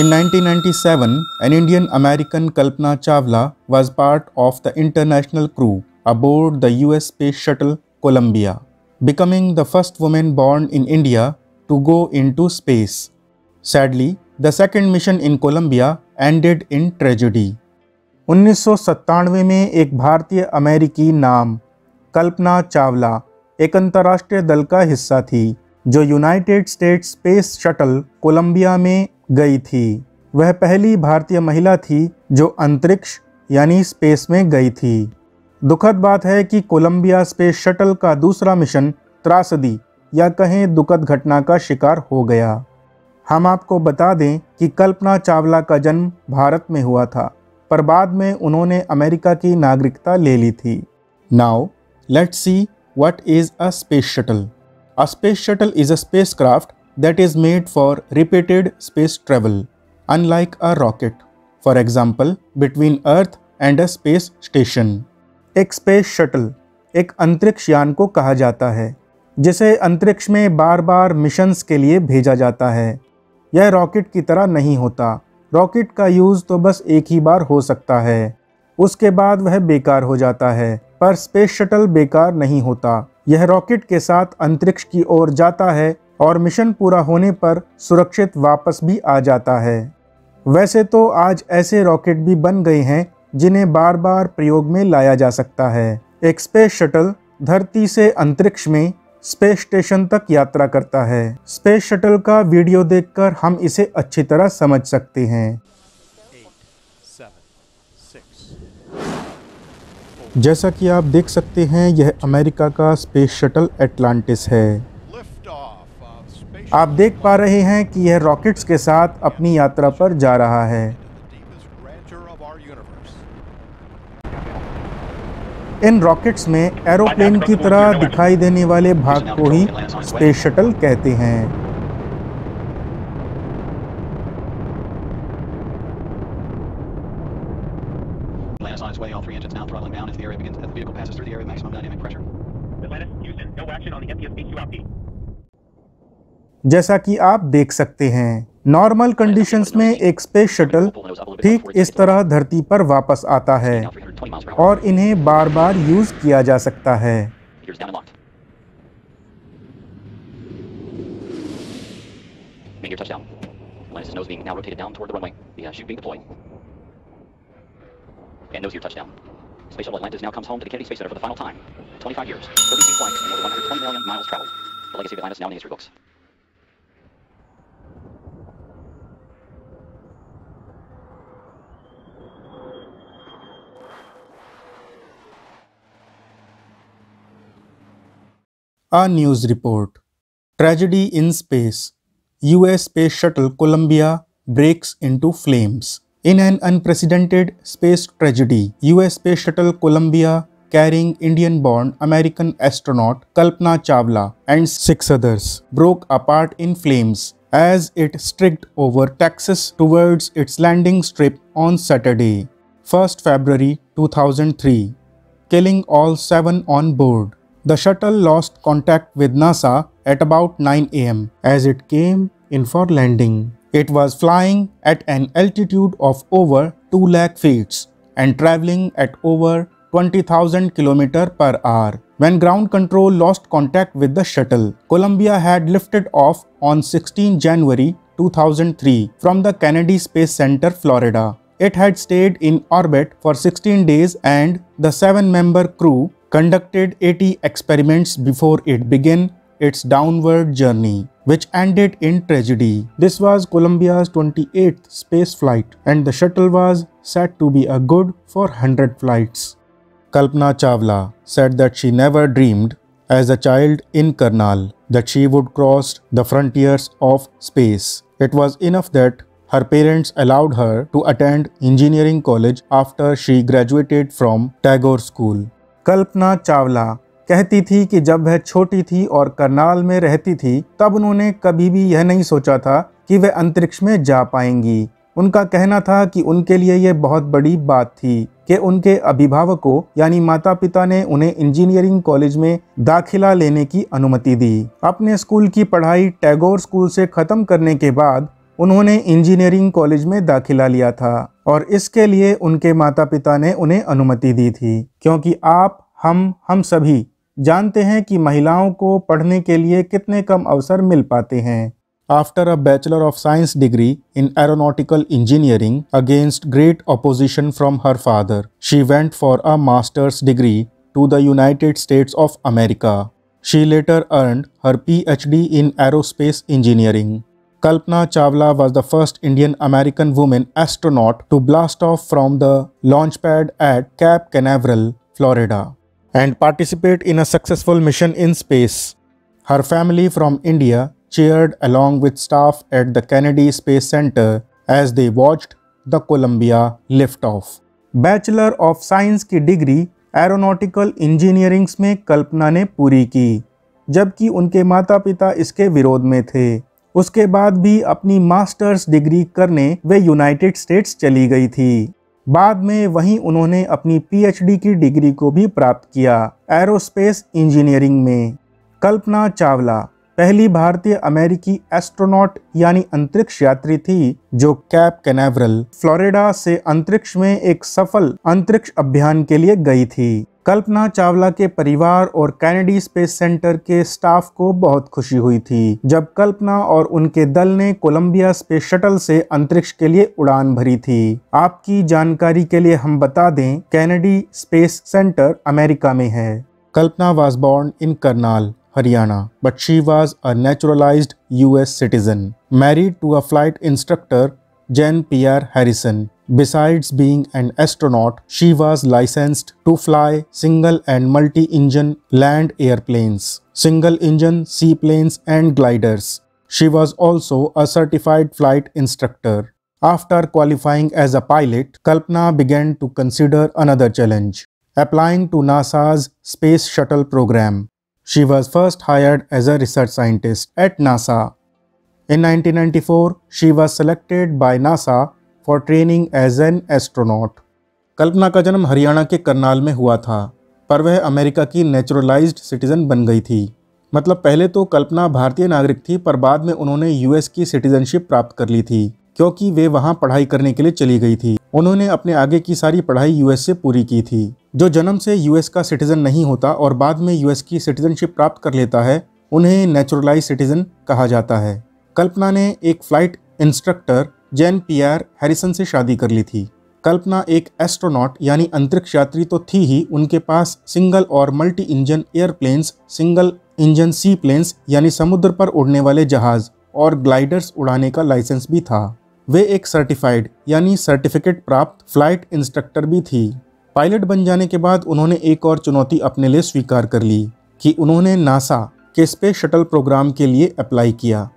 In 1997, an Indian-American Kalpana Chawla was part of the international crew aboard the US space shuttle Columbia, becoming the first woman born in India to go into space. Sadly, the second mission in Columbia ended in tragedy. 1997 में एक भारतीय अमेरिकी नाम कल्पना चावला एक अंतर्राष्ट्रीय दल का हिस्सा थी जो United States space shuttle Columbia में गई थी। वह पहली भारतीय महिला थी जो अंतरिक्ष यानी स्पेस में गई थी। दुखद बात है कि कोलंबिया स्पेस शटल का दूसरा मिशन त्रासदी या कहें दुखद घटना का शिकार हो गया। हम आपको बता दें कि कल्पना चावला का जन्म भारत में हुआ था, पर बाद में उन्होंने अमेरिका की नागरिकता ले ली थी। Now let's see what is a space shuttle. A space shuttle is a spacecraft that is made for repeated space travel, unlike a rocket, for example between earth and a space station. एक space shuttle एक अंतरिक्ष यान को कहा जाता है जिसे अंतरिक्ष में बार बार मिशंस के लिए भेजा जाता है। यह रॉकेट की तरह नहीं होता। रॉकेट का यूज़ तो बस एक ही बार हो सकता है, उसके बाद वह बेकार हो जाता है, पर स्पेस शटल बेकार नहीं होता। यह रॉकेट के साथ अंतरिक्ष की ओर जाता है और मिशन पूरा होने पर सुरक्षित वापस भी आ जाता है। वैसे तो आज ऐसे रॉकेट भी बन गए हैं जिन्हें बार बार प्रयोग में लाया जा सकता है। एक स्पेस शटल धरती से अंतरिक्ष में स्पेस स्टेशन तक यात्रा करता है। स्पेस शटल का वीडियो देखकर हम इसे अच्छी तरह समझ सकते हैं। जैसा कि आप देख सकते हैं, यह अमेरिका का स्पेस शटल एटलांटिस है। आप देख पा रहे हैं कि यह रॉकेट्स के साथ अपनी यात्रा पर जा रहा है। इन रॉकेट्स में एरोप्लेन की तरह दिखाई देने वाले भाग को ही स्पेस शटल कहते हैं। जैसा कि आप देख सकते हैं, नॉर्मल कंडीशंस में एक स्पेस शटल ठीक इस तरह धरती पर वापस आता है और इन्हें बार बार यूज किया जा सकता है। A news report. Tragedy in space. US space shuttle Columbia breaks into flames. In an unprecedented space tragedy, US space shuttle Columbia, carrying Indian-born American astronaut Kalpana Chawla and 6 others, broke apart in flames as it streaked over Texas towards its landing strip on Saturday, 1st February 2003, killing all 7 on board. The shuttle lost contact with NASA at about 9 a.m. as it came in for landing. It was flying at an altitude of over 2 lakh feet and traveling at over 20,000 km per hour. When ground control lost contact with the shuttle, Columbia had lifted off on 16 January 2003 from the Kennedy Space Center, Florida. It had stayed in orbit for 16 days and the 7-member crew conducted 80 experiments before it began its downward journey, which ended in tragedy. This was Columbia's 28th space flight, and the shuttle was said to be a good for 100 flights. Kalpana Chawla said that she never dreamed, as a child in Karnal, that she would cross the frontiers of space. It was enough that her parents allowed her to attend engineering college after she graduated from Tagore School. Kalpana Chawla कहती थी कि जब वह छोटी थी और करनाल में रहती थी, तब उन्होंने कभी भी यह नहीं सोचा था कि वह अंतरिक्ष में जा पाएंगी। उनका कहना था कि उनके लिए यह बहुत बड़ी बात थी कि उनके अभिभावकों यानी माता पिता ने उन्हें इंजीनियरिंग कॉलेज में दाखिला लेने की अनुमति दी। अपने स्कूल की पढ़ाई टैगोर स्कूल से ख़त्म करने के बाद उन्होंने इंजीनियरिंग कॉलेज में दाखिला लिया था और इसके लिए उनके माता पिता ने उन्हें अनुमति दी थी, क्योंकि आप, हम सभी जानते हैं कि महिलाओं को पढ़ने के लिए कितने कम अवसर मिल पाते हैं। After a Bachelor of Science degree in Aeronautical Engineering against great opposition from her father, she went for a master's degree to the United States of America. She later earned her PhD in Aerospace Engineering. Kalpana Chawla was the first Indian-American woman astronaut to blast off from the launch pad at Cape Canaveral, Florida, and participate in a successful mission in space. Her family from India cheered along with staff at the Kennedy Space Center as they watched the Columbia liftoff. Bachelor of Science की degree aeronautical engineerings में कल्पना ने पूरी की, जबकि उनके माता पिता इसके विरोध में थे। उसके बाद भी अपनी मास्टर्स डिग्री करने वे यूनाइटेड स्टेट्स चली गई थी। बाद में वहीं उन्होंने अपनी पीएचडी की डिग्री को भी प्राप्त किया एरोस्पेस इंजीनियरिंग में। कल्पना चावला पहली भारतीय अमेरिकी एस्ट्रोनॉट यानी अंतरिक्ष यात्री थी जो कैप कैनावरल फ्लोरिडा से अंतरिक्ष में एक सफल अंतरिक्ष अभियान के लिए गई थी। कल्पना चावला के परिवार और कैनेडी स्पेस सेंटर के स्टाफ को बहुत खुशी हुई थी जब कल्पना और उनके दल ने कोलंबिया स्पेस शटल से अंतरिक्ष के लिए उड़ान भरी थी। आपकी जानकारी के लिए हम बता दें कैनेडी स्पेस सेंटर अमेरिका में है। Kalpana was born in Karnal, Haryana, but she was a naturalized US citizen, married to a flight instructor, Jean Pierre Harrison. Besides being an astronaut, she was licensed to fly single and multi-engine land airplanes, single-engine seaplanes and gliders. She was also a certified flight instructor. After qualifying as a pilot, Kalpana began to consider another challenge, applying to NASA's Space Shuttle program. She was first hired as a research scientist at NASA. In 1994, she was selected by NASA for training as an astronaut. Kalpana का जन्म हरियाणा के करनाल में हुआ था, पर वह America की naturalised citizen बन गई थी। मतलब पहले तो कल्पना भारतीय नागरिक थी, पर बाद में उन्होंने यूएस की सिटीजनशिप प्राप्त कर ली थी क्योंकि वे वहां पढ़ाई करने के लिए चली गई थी। उन्होंने अपने आगे की सारी पढ़ाई यूएस से पूरी की थी। जो जन्म से यूएस का सिटीजन नहीं होता और बाद में यूएस की सिटीजनशिप प्राप्त कर लेता है, उन्हें नेचुरलाइज सिटीजन कहा जाता है। कल्पना ने एक flight instructor Jean Pierre Harrison से शादी कर ली थी। कल्पना एक एस्ट्रोनॉट यानी अंतरिक्ष यात्री तो थी ही, उनके पास सिंगल और multi engine airplanes, single engine सी प्लेन्स यानी समुद्र पर उड़ने वाले जहाज और ग्लाइडर्स उड़ाने का लाइसेंस भी था। वे एक सर्टिफाइड यानी सर्टिफिकेट प्राप्त फ्लाइट इंस्ट्रक्टर भी थी। पायलट बन जाने के बाद उन्होंने एक और चुनौती अपने लिए स्वीकार कर ली कि उन्होंने नासा के स्पेस शटल प्रोग्राम के लिए अप्लाई किया।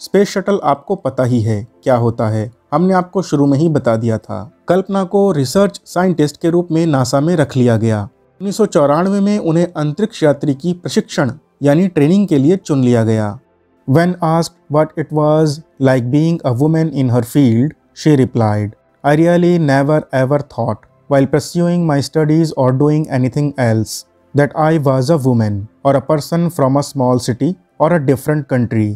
स्पेस शटल आपको पता ही है क्या होता है, हमने आपको शुरू में ही बता दिया था। कल्पना को रिसर्च साइंटिस्ट के रूप में नासा में रख लिया गया। 1994 में उन्हें अंतरिक्ष यात्री की प्रशिक्षण यानी ट्रेनिंग के लिए चुन लिया गया। When asked what it was like being a woman in her field, she replied, "I really never ever thought, while pursuing my studies or doing anything else, that I was a woman or a person from a small city or a different country.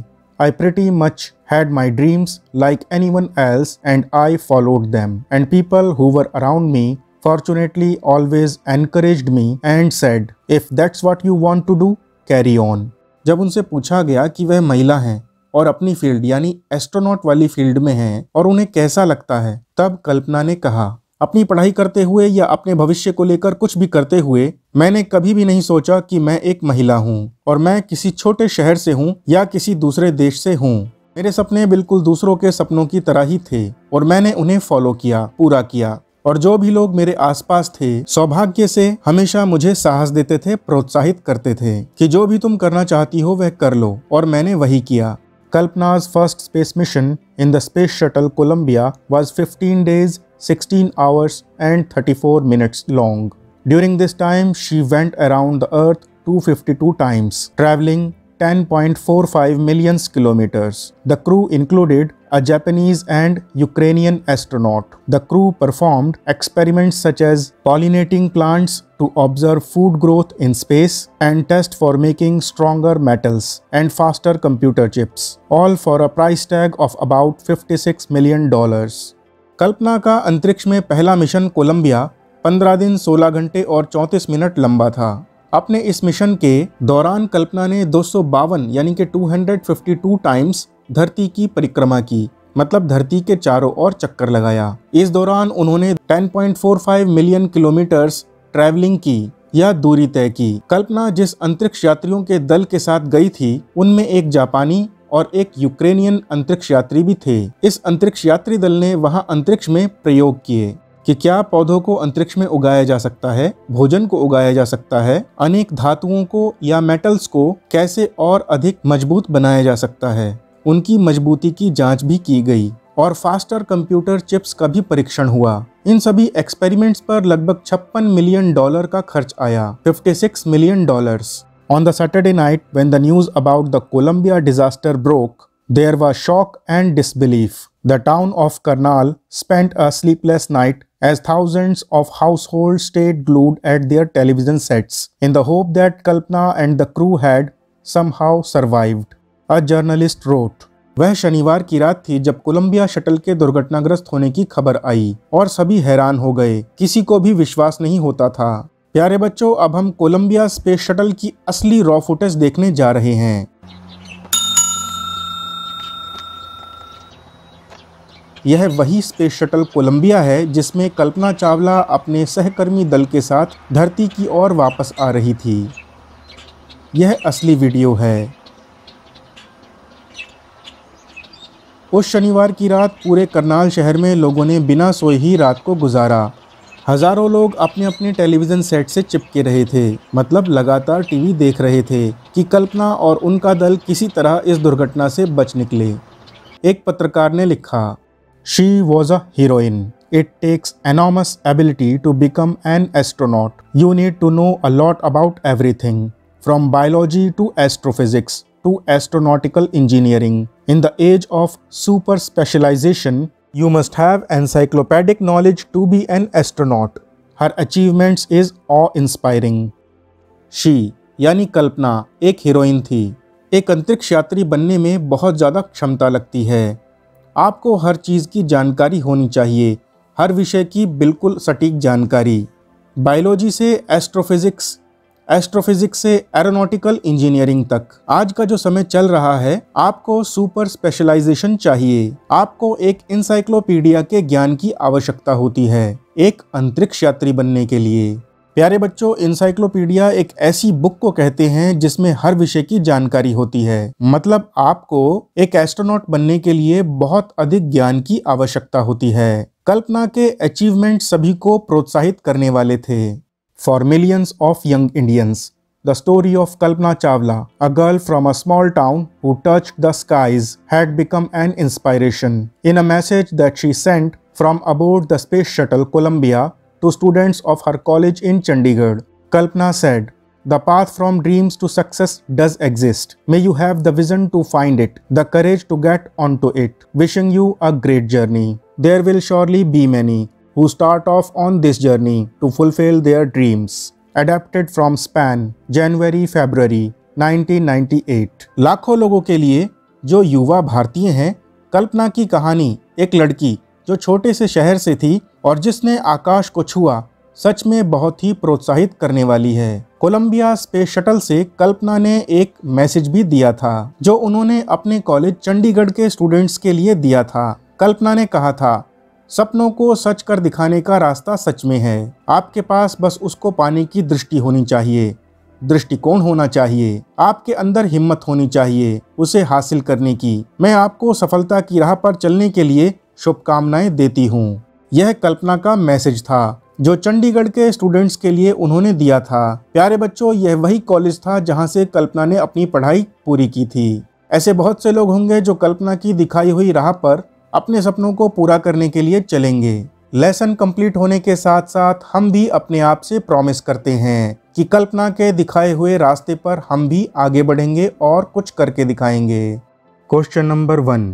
I pretty much had my dreams like anyone else and I followed them. And people who were around me, fortunately, always encouraged me and said, if that's what you want to do, carry on." जब उनसे पूछा गया कि वह महिला हैं और अपनी फील्ड यानी एस्ट्रोनॉट वाली फील्ड में हैं और उन्हें कैसा लगता है, तब कल्पना ने कहा, अपनी पढ़ाई करते हुए या अपने भविष्य को लेकर कुछ भी करते हुए मैंने कभी भी नहीं सोचा कि मैं एक महिला हूँ और मैं किसी छोटे शहर से हूँ या किसी दूसरे देश से हूँ। मेरे सपने बिल्कुल दूसरों के सपनों की तरह ही थे और मैंने उन्हें फॉलो किया, पूरा किया, और जो भी लोग मेरे आसपास थे सौभाग्य से हमेशा मुझे साहस देते थे, प्रोत्साहित करते थे कि जो भी तुम करना चाहती हो वह कर लो, और मैंने वही किया। Kalpana's first space mission in the space shuttle Columbia was 15 days 16 hours and 34 minutes long. During this time she went around the earth 252 times, travelling 10.45 million kilometers. The crew included a Japanese and Ukrainian astronaut. The crew performed experiments such as pollinating plants to observe food growth in space and test for making stronger metals and faster computer chips, all for a price tag of about $56 million. Kalpana का अंतरिक्ष में पहला mission Colombia 15 दिन 16 घंटे और 34 minute लंबा था। अपने इस मिशन के दौरान कल्पना ने 252 यानी कि 252 टाइम्स धरती की परिक्रमा की, मतलब धरती के चारों ओर चक्कर लगाया। इस दौरान उन्होंने 10.45 मिलियन किलोमीटर्स ट्रैवलिंग की या दूरी तय की। कल्पना जिस अंतरिक्ष यात्रियों के दल के साथ गई थी उनमें एक जापानी और एक यूक्रेनियन अंतरिक्ष यात्री भी थे। इस अंतरिक्ष यात्री दल ने वहां अंतरिक्ष में प्रयोग किए कि क्या पौधों को अंतरिक्ष में उगाया जा सकता है, भोजन को उगाया जा सकता है, अनेक धातुओं को या मेटल्स को कैसे और अधिक मजबूत बनाया जा सकता है। उनकी मजबूती की जांच भी की गई और फास्टर कंप्यूटर चिप्स का भी परीक्षण हुआ। इन सभी एक्सपेरिमेंट्स पर लगभग $56 मिलियन का खर्च आया, $56 million. On the Saturday night, when the news about the Columbia disaster broke, there was shock and disbelief. The town of Karnal spent a sleepless night as thousands of households stayed glued at their television sets in the hope that Kalpana and the crew had somehow survived. A journalist wrote. वह शनिवार की रात थी जब Colombia shuttle के दुर्घटनाग्रस्त होने की खबर आई और सभी हैरान हो गए, किसी को भी विश्वास नहीं होता था। प्यारे बच्चों, अब हम कोलंबिया स्पेस शटल की असली रॉ फुटेज देखने जा रहे हैं। यह वही स्पेस शटल कोलंबिया है जिसमें कल्पना चावला अपने सहकर्मी दल के साथ धरती की ओर वापस आ रही थी। यह असली वीडियो है। उस शनिवार की रात पूरे करनाल शहर में लोगों ने बिना सोए ही रात को गुजारा। हज़ारों लोग अपने अपने टेलीविज़न सेट से चिपके रहे थे, मतलब लगातार टीवी देख रहे थे कि कल्पना और उनका दल किसी तरह इस दुर्घटना से बच निकले। एक पत्रकार ने लिखा, she was a heroine, it takes enormous ability to become an astronaut, you need to know a lot about everything from biology to astrophysics to astronautical engineering, in the age of super specialisation You must have encyclopedic knowledge to be an astronaut. Her achievements is awe-inspiring. She, यानी कल्पना, एक heroine थी। एक अंतरिक्ष यात्री बनने में बहुत ज़्यादा क्षमता लगती है। आपको हर चीज़ की जानकारी होनी चाहिए, हर विषय की बिल्कुल सटीक जानकारी। बायोलॉजी से एस्ट्रोफिज़िक्स, एस्ट्रोफिज़िक्स से एरोनॉटिकल इंजीनियरिंग तक। आज का जो समय चल रहा है, आपको सुपर स्पेशलाइजेशन चाहिए, आपको एक इंसाइक्लोपीडिया के ज्ञान की आवश्यकता होती है एक अंतरिक्ष यात्री बनने के लिए। प्यारे बच्चों, इंसाइक्लोपीडिया एक ऐसी बुक को कहते हैं जिसमें हर विषय की जानकारी होती है, मतलब आपको एक एस्ट्रोनॉट बनने के लिए बहुत अधिक ज्ञान की आवश्यकता होती है। कल्पना के अचीवमेंट सभी को प्रोत्साहित करने वाले थे। For millions of young Indians, the story of Kalpana Chawla, a girl from a small town who touched the skies, had become an inspiration. In a message that she sent from aboard the space shuttle Columbia to students of her college in Chandigarh, Kalpana said, "The path from dreams to success does exist. May you have the vision to find it, the courage to get onto it. Wishing you a great journey. There will surely be many who start off on this journey to fulfill their dreams." Adapted from Span, January-February 1998. लाखों लोगों के लिए जो युवा भारतीय हैं, कल्पना की कहानी एक लड़की जो छोटे से शहर से थी और जिसने आकाश को छुआ, सच में बहुत ही प्रोत्साहित करने वाली है। कोलंबिया स्पेस शटल से कल्पना ने एक मैसेज भी दिया था जो उन्होंने अपने कॉलेज चंडीगढ़ के स्टूडेंट्स के लिए दिया था। कल्पना ने कहा था, सपनों को सच कर दिखाने का रास्ता सच में है, आपके पास बस उसको पाने की दृष्टि होनी चाहिए, दृष्टिकोण होना चाहिए, आपके अंदर हिम्मत होनी चाहिए उसे हासिल करने की। मैं आपको सफलता की राह पर चलने के लिए शुभकामनाएं देती हूँ। यह कल्पना का मैसेज था जो चंडीगढ़ के स्टूडेंट्स के लिए उन्होंने दिया था। प्यारे बच्चों, यह वही कॉलेज था जहाँ से कल्पना ने अपनी पढ़ाई पूरी की थी। ऐसे बहुत से लोग होंगे जो कल्पना की दिखाई हुई राह पर अपने सपनों को पूरा करने के लिए चलेंगे। लेसन कंप्लीट होने के साथ साथ हम भी अपने आप से प्रॉमिस करते हैं कि कल्पना के दिखाए हुए रास्ते पर हम भी आगे बढ़ेंगे और कुछ करके दिखाएंगे। Question number 1,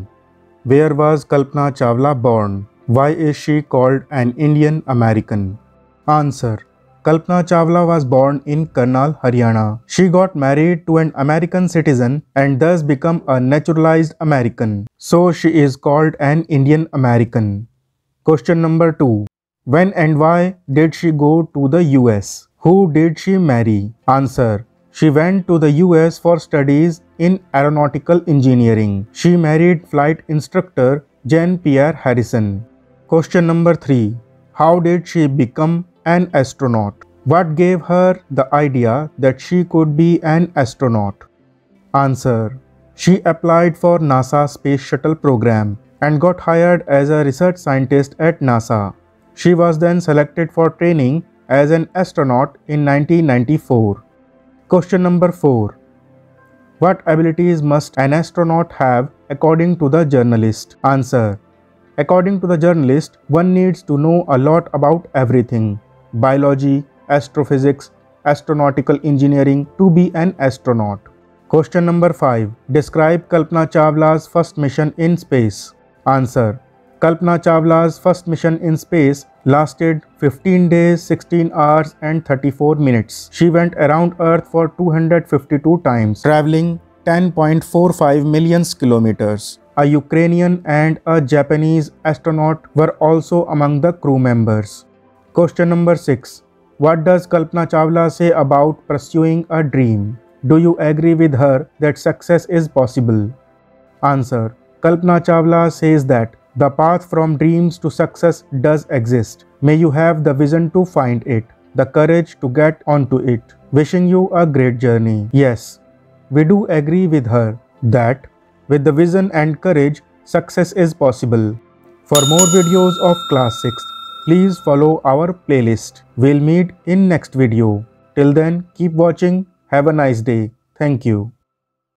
where was Kalpana Chawla born, why is she called an Indian American? Answer, Kalpana Chawla was born in Karnal, Haryana. She got married to an American citizen and thus became a naturalized American. So she is called an Indian American. Question number 2. When and why did she go to the US? Who did she marry? Answer. She went to the US for studies in aeronautical engineering. She married flight instructor Jean Pierre Harrison. Question number 3. How did she become an astronaut? What gave her the idea that she could be an astronaut? Answer. She applied for NASA Space Shuttle program and got hired as a research scientist at NASA. She was then selected for training as an astronaut in 1994. Question number 4. What abilities must an astronaut have according to the journalist? Answer. According to the journalist, one needs to know a lot about everything: biology, astrophysics, astronautical engineering to be an astronaut. Question number 5. Describe Kalpana Chawla's first mission in space. Answer. Kalpana Chawla's first mission in space lasted 15 days, 16 hours and 34 minutes. She went around Earth for 252 times, traveling 10.45 million kilometers. A Ukrainian and a Japanese astronaut were also among the crew members. Question number 6. What does Kalpana Chawla say about pursuing a dream? Do you agree with her that success is possible? Answer. Kalpana Chawla says that the path from dreams to success does exist. May you have the vision to find it, the courage to get onto it. Wishing you a great journey. Yes, we do agree with her that with the vision and courage, success is possible. For more videos of Class 6th, please follow our playlist. We'll meet in next video. Till then, keep watching. Have a nice day. Thank you.